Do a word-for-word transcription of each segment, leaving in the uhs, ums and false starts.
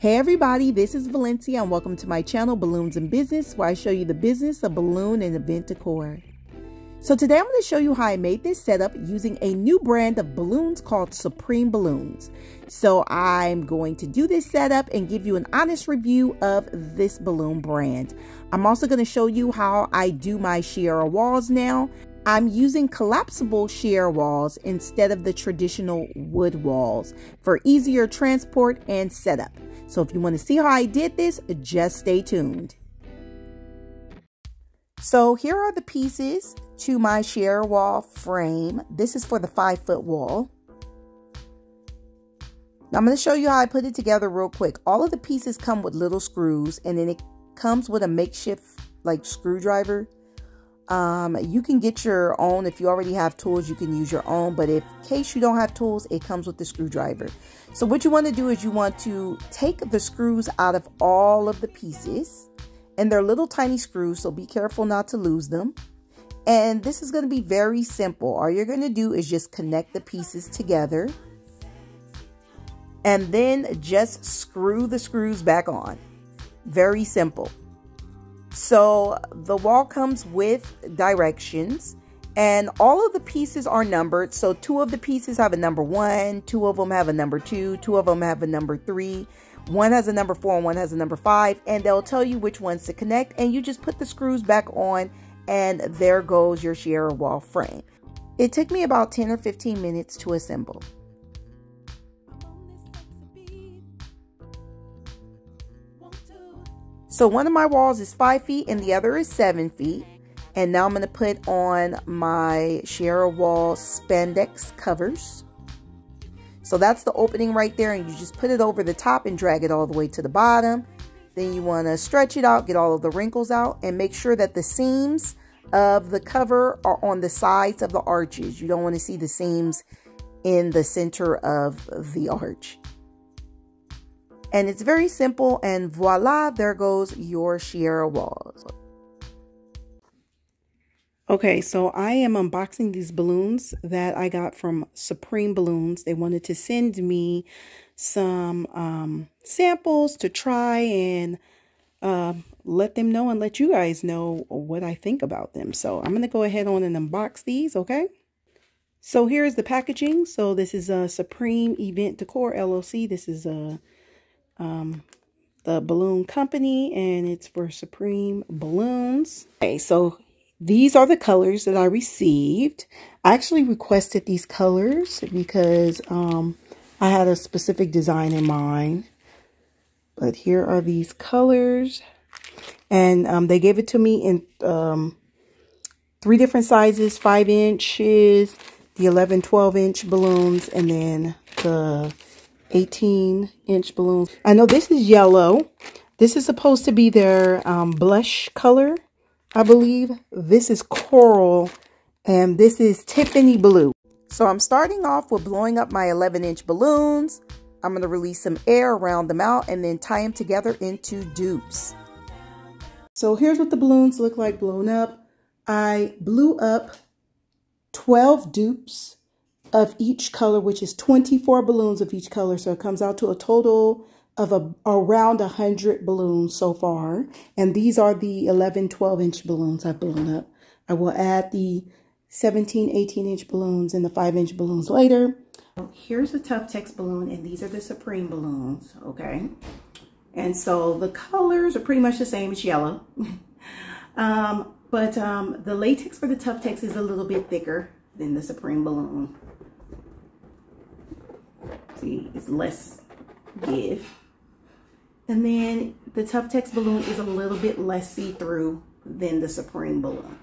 Hey everybody, this is Valencia and welcome to my channel Balloons and Business, where I show you the business of balloon and event decor. So today I'm going to show you how I made this setup using a new brand of balloons called Supreme Balloons. So I'm going to do this setup and give you an honest review of this balloon brand. I'm also going to show you how I do my Chiara walls now. I'm using collapsible Chiara walls instead of the traditional wood walls for easier transport and setup. So if you want to see how I did this, just stay tuned. So here are the pieces to my Chiara wall frame. This is for the five foot wall. Now I'm going to show you how I put it together real quick. All of the pieces come with little screws, and then it comes with a makeshift like screwdriver. Um, you can get your own. If you already have tools, you can use your own, but if, in case you don't have tools, it comes with the screwdriver. So what you want to do is you want to take the screws out of all of the pieces, and they're little tiny screws, so be careful not to lose them. And this is going to be very simple. All you're going to do is just connect the pieces together and then just screw the screws back on. Very simple. So the wall comes with directions, and all of the pieces are numbered. So two of the pieces have a number one, two of them have a number two, two of them have a number three, one has a number four, and one has a number five, and they'll tell you which ones to connect, and you just put the screws back on, and there goes your Chiara wall frame. It took me about ten or fifteen minutes to assemble. So one of my walls is five feet and the other is seven feet. And now I'm going to put on my Chiara wall spandex covers. So that's the opening right there, and you just put it over the top and drag it all the way to the bottom. Then you want to stretch it out, get all of the wrinkles out, and make sure that the seams of the cover are on the sides of the arches. You don't want to see the seams in the center of the arch. And it's very simple, and voila, there goes your Chiara walls. Okay, so I am unboxing these balloons that I got from Supreme Balloons. They wanted to send me some um, samples to try and uh, let them know and let you guys know what I think about them. So I'm going to go ahead on and unbox these, okay? So here's the packaging. So this is a Supreme Event Decor L L C. This is a... Um, the balloon company, and it's for Supreme Balloons. Okay, so these are the colors that I received. I actually requested these colors because um, I had a specific design in mind. But here are these colors, and um, they gave it to me in um, three different sizes: five inches, the eleven, twelve inch balloons, and then the eighteen inch balloons. I know this is yellow. This is supposed to be their um, blush color, I believe. This is coral, and this is Tiffany Blue. So I'm starting off with blowing up my eleven inch balloons. I'm going to release some air, round them out, and then tie them together into dupes. So here's what the balloons look like blown up. I blew up twelve dupes of each color, which is twenty-four balloons of each color. So it comes out to a total of a, around one hundred balloons so far. And these are the eleven, twelve inch balloons I've blown up. I will add the seventeen, eighteen inch balloons and the five inch balloons later. Here's the Tuftex balloon, and these are the Supreme balloons, okay? And so the colors are pretty much the same. It's yellow. um, but um, the latex for the Tuftex is a little bit thicker than the Supreme balloon. See, it's less give. And then the Tuftex balloon is a little bit less see-through than the Supreme balloon.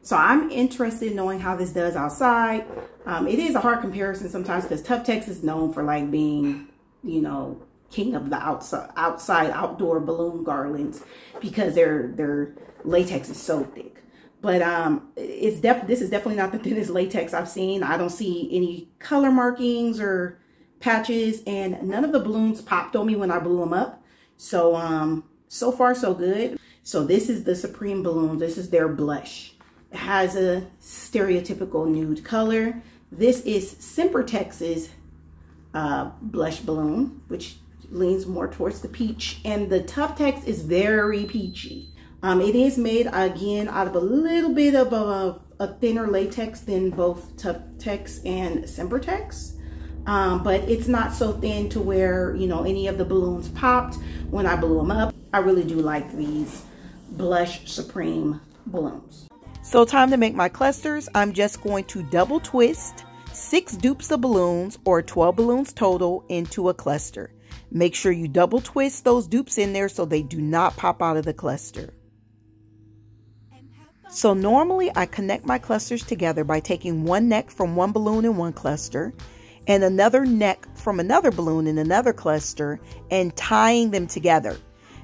So I'm interested in knowing how this does outside. Um, it is a hard comparison sometimes because Tuftex is known for like being, you know, king of the outside, outside outdoor balloon garlands, because their their latex is so thick. But um, it's def this is definitely not the thinnest latex I've seen. I don't see any color markings or patches, and none of the balloons popped on me when I blew them up. So um so far so good. So this is the Supreme balloon. This is their blush. It has a stereotypical nude color. This is Sempertex's uh blush balloon, which leans more towards the peach, and the Tuftex is very peachy. Um, it is made again out of a little bit of a, a thinner latex than both Tuftex and Sempertex. Um, but it's not so thin to where, you know, any of the balloons popped when I blew them up. I really do like these Blush Supreme balloons. So time to make my clusters. I'm just going to double twist six dupes of balloons, or twelve balloons total, into a cluster. Make sure you double twist those dupes in there so they do not pop out of the cluster. So normally I connect my clusters together by taking one neck from one balloon in one cluster and another neck from another balloon in another cluster and tying them together.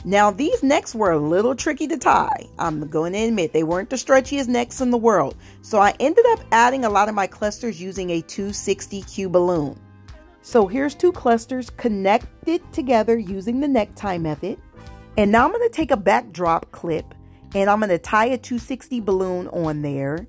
Now these necks were a little tricky to tie. I'm going to admit they weren't the stretchiest necks in the world. So I ended up adding a lot of my clusters using a two sixty Q balloon. So here's two clusters connected together using the necktie method. And now I'm going to take a backdrop clip and I'm going to tie a two sixty balloon on there,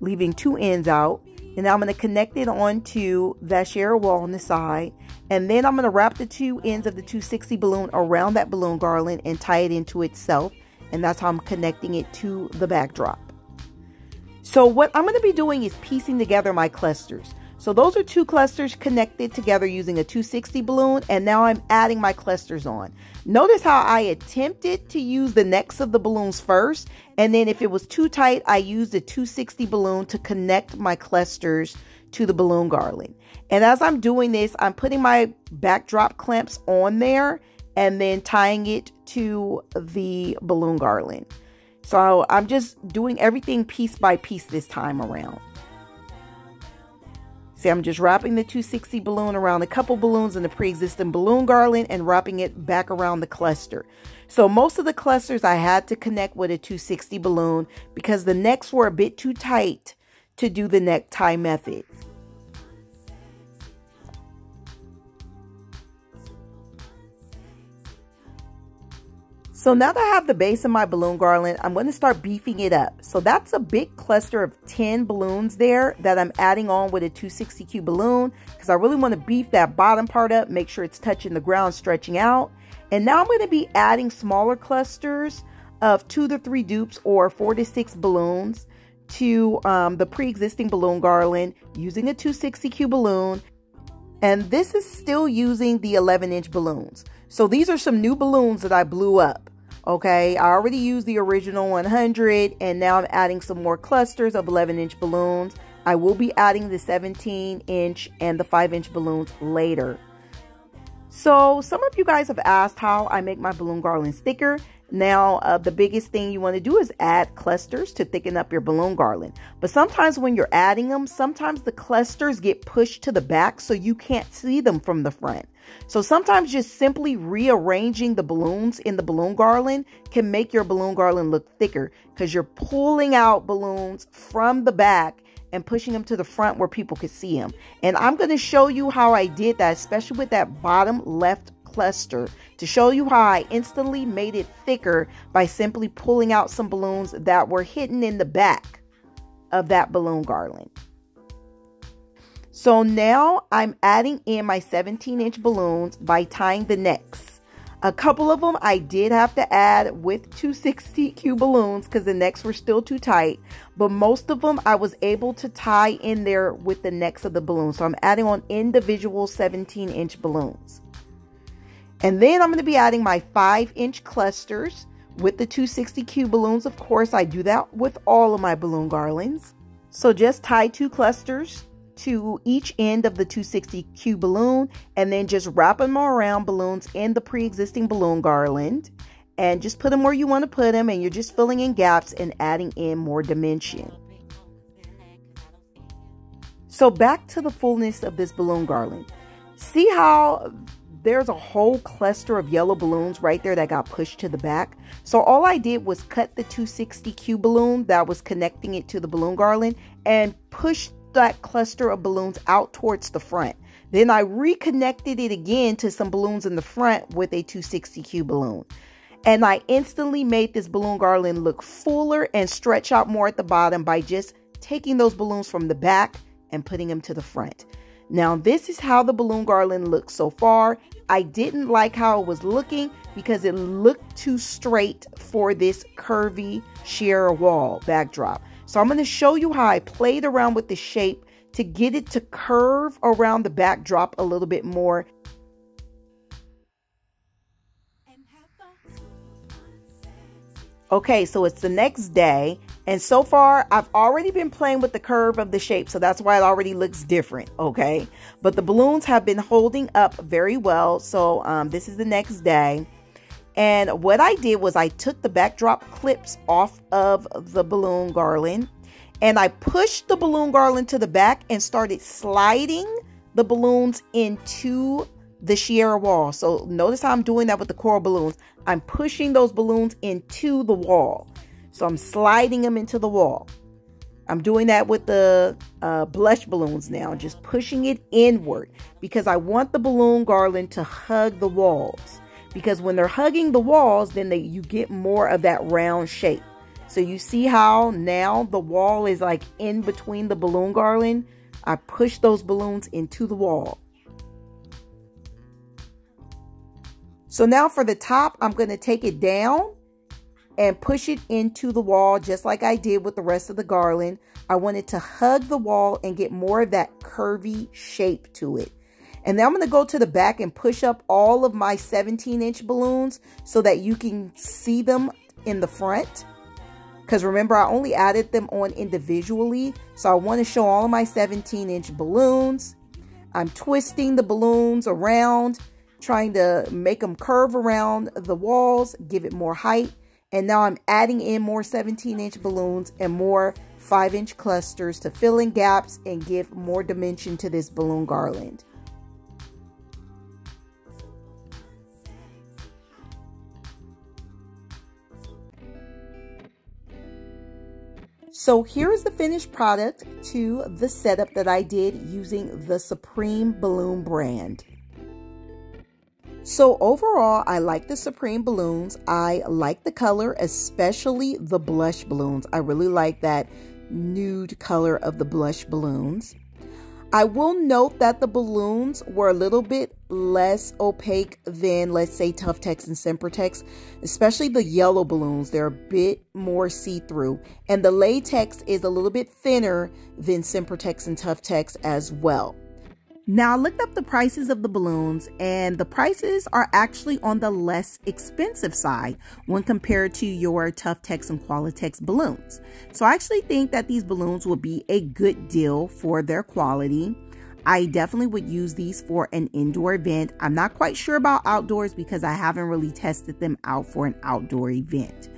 leaving two ends out. And I'm going to connect it onto that Chiara Wall on the side. And then I'm going to wrap the two ends of the two sixty balloon around that balloon garland and tie it into itself. And that's how I'm connecting it to the backdrop. So what I'm going to be doing is piecing together my clusters. So those are two clusters connected together using a two sixty balloon, and now I'm adding my clusters on. Notice how I attempted to use the necks of the balloons first, and then if it was too tight, I used a two sixty balloon to connect my clusters to the balloon garland. And as I'm doing this, I'm putting my backdrop clamps on there and then tying it to the balloon garland. So I'm just doing everything piece by piece this time around. See, I'm just wrapping the two sixty balloon around a couple balloons in the pre-existing balloon garland and wrapping it back around the cluster. So most of the clusters I had to connect with a two sixty balloon because the necks were a bit too tight to do the necktie method. So now that I have the base of my balloon garland, I'm going to start beefing it up. So that's a big cluster of ten balloons there that I'm adding on with a two sixty Q balloon because I really want to beef that bottom part up, make sure it's touching the ground, stretching out. And now I'm going to be adding smaller clusters of two to three dupes or four to six balloons to um, the pre-existing balloon garland using a two sixty Q balloon. And this is still using the eleven inch balloons. So these are some new balloons that I blew up. Okay, I already used the original one hundred and now I'm adding some more clusters of eleven inch balloons. I will be adding the seventeen inch and the five inch balloons later. So some of you guys have asked how I make my balloon garlands thicker. Now, uh, the biggest thing you want to do is add clusters to thicken up your balloon garland. But sometimes when you're adding them, sometimes the clusters get pushed to the back so you can't see them from the front. So sometimes just simply rearranging the balloons in the balloon garland can make your balloon garland look thicker because you're pulling out balloons from the back and pushing them to the front where people could see them. And I'm going to show you how I did that, especially with that bottom left cluster, to show you how I instantly made it thicker by simply pulling out some balloons that were hidden in the back of that balloon garland. So now I'm adding in my seventeen inch balloons by tying the necks. A couple of them I did have to add with two sixty Q balloons because the necks were still too tight, but most of them I was able to tie in there with the necks of the balloons. So I'm adding on individual seventeen inch balloons. And then I'm going to be adding my five inch clusters with the two sixty Q balloons. Of course, I do that with all of my balloon garlands. So just tie two clusters to each end of the two sixty Q balloon and then just wrap them around balloons in the pre-existing balloon garland and just put them where you want to put them, and you're just filling in gaps and adding in more dimension. So back to the fullness of this balloon garland. See how there's a whole cluster of yellow balloons right there that got pushed to the back. So all I did was cut the two sixty Q balloon that was connecting it to the balloon garland and pushed that cluster of balloons out towards the front. Then I reconnected it again to some balloons in the front with a two sixty Q balloon. And I instantly made this balloon garland look fuller and stretch out more at the bottom by just taking those balloons from the back and putting them to the front. Now this is how the balloon garland looks so far. I didn't like how it was looking because it looked too straight for this curvy Chiara Wall backdrop. So I'm going to show you how I played around with the shape to get it to curve around the backdrop a little bit more. Okay, so it's the next day, and so far I've already been playing with the curve of the shape, so that's why it already looks different, okay? But the balloons have been holding up very well, so um, this is the next day. And what I did was I took the backdrop clips off of the balloon garland, and I pushed the balloon garland to the back and started sliding the balloons into the Chiara Wall. So notice how I'm doing that with the coral balloons. I'm pushing those balloons into the wall. So I'm sliding them into the wall. I'm doing that with the uh, blush balloons now, just pushing it inward because I want the balloon garland to hug the walls, because when they're hugging the walls, then they, you get more of that round shape. So you see how now the wall is like in between the balloon garland. I push those balloons into the wall. So now for the top, I'm going to take it down and push it into the wall just like I did with the rest of the garland. I wanted to hug the wall and get more of that curvy shape to it. And then I'm going to go to the back and push up all of my seventeen inch balloons so that you can see them in the front. Because remember, I only added them on individually. So I want to show all of my seventeen inch balloons. I'm twisting the balloons around, trying to make them curve around the walls, give it more height. And now I'm adding in more seventeen inch balloons and more five inch clusters to fill in gaps and give more dimension to this balloon garland. So here is the finished product to the setup that I did using the Supreme Balloon brand. So overall, I like the Supreme balloons. I like the color, especially the blush balloons. I really like that nude color of the blush balloons. I will note that the balloons were a little bit less opaque than, let's say, Tuftex and Sempertex, especially the yellow balloons. They're a bit more see-through, and the latex is a little bit thinner than Sempertex and Tuftex as well. Now I looked up the prices of the balloons, and the prices are actually on the less expensive side when compared to your Tuftex and Qualitex balloons. So I actually think that these balloons will be a good deal for their quality. I definitely would use these for an indoor event. I'm not quite sure about outdoors because I haven't really tested them out for an outdoor event.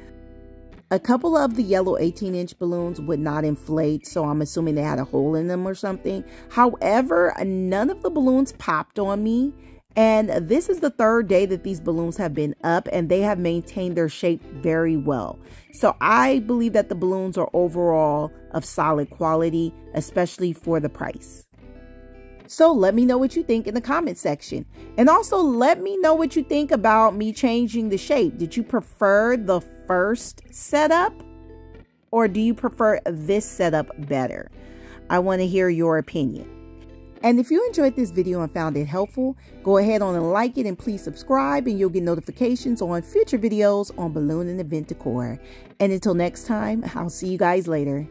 A couple of the yellow eighteen inch balloons would not inflate, so I'm assuming they had a hole in them or something. However, none of the balloons popped on me, and this is the third day that these balloons have been up, and they have maintained their shape very well. So I believe that the balloons are overall of solid quality, especially for the price. So let me know what you think in the comment section. And also let me know what you think about me changing the shape. Did you prefer the first setup, or do you prefer this setup better? I want to hear your opinion. And if you enjoyed this video and found it helpful, go ahead on and like it, and please subscribe, and you'll get notifications on future videos on balloon and event decor. And until next time, I'll see you guys later.